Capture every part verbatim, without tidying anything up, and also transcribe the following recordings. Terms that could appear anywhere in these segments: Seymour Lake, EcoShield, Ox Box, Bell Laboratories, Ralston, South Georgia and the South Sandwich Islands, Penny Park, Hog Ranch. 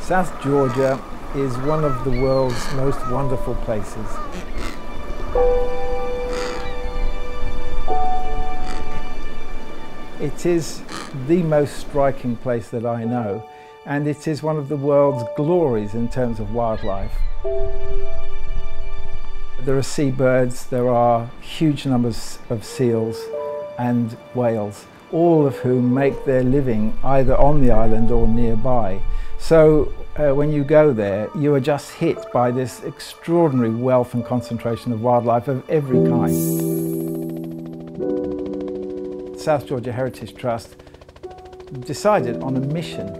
South Georgia is one of the world's most wonderful places. It is the most striking place that I know, and it is one of the world's glories in terms of wildlife. There are seabirds, there are huge numbers of seals and whales, all of whom make their living either on the island or nearby. So uh, when you go there, you are just hit by this extraordinary wealth and concentration of wildlife of every kind. South Georgia Heritage Trust decided on a mission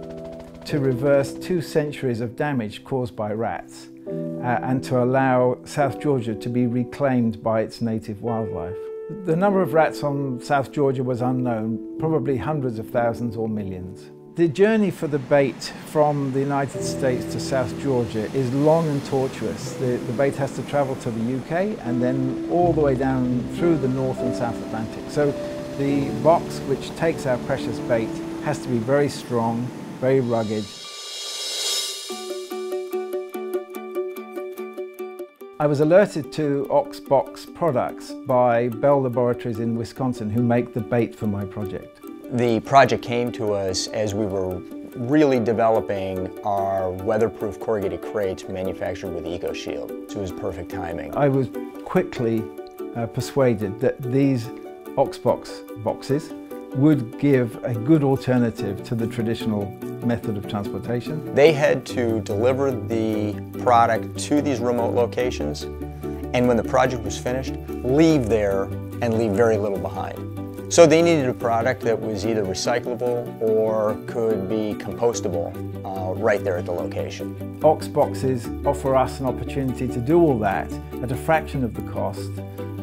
to reverse two centuries of damage caused by rats uh, and to allow South Georgia to be reclaimed by its native wildlife. The number of rats on South Georgia was unknown, probably hundreds of thousands or millions. The journey for the bait from the United States to South Georgia is long and tortuous. The, the bait has to travel to the U K and then all the way down through the North and South Atlantic. So the box which takes our precious bait has to be very strong, very rugged. I was alerted to O X Box products by Bell Laboratories in Wisconsin, who make the bait for my project. The project came to us as we were really developing our weatherproof corrugated crates manufactured with EcoShield. So it was perfect timing. I was quickly uh, persuaded that these O X Box boxes would give a good alternative to the traditional method of transportation. They had to deliver the product to these remote locations, and when the project was finished, leave there and leave very little behind. So they needed a product that was either recyclable or could be compostable uh, right there at the location. O X boxes offer us an opportunity to do all that at a fraction of the cost,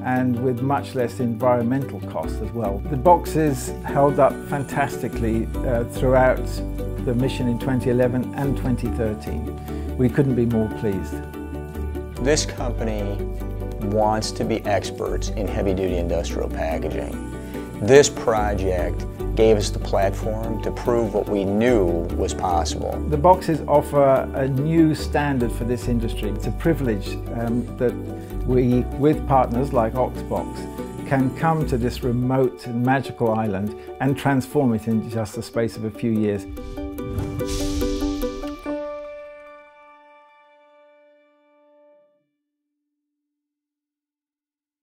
and with much less environmental cost as well. The boxes held up fantastically uh, throughout the mission in twenty eleven and twenty thirteen. We couldn't be more pleased. This company wants to be experts in heavy-duty industrial packaging. This project gave us the platform to prove what we knew was possible. The boxes offer a new standard for this industry. It's a privilege um, that we, with partners like O X Box, can come to this remote and magical island and transform it in just the space of a few years.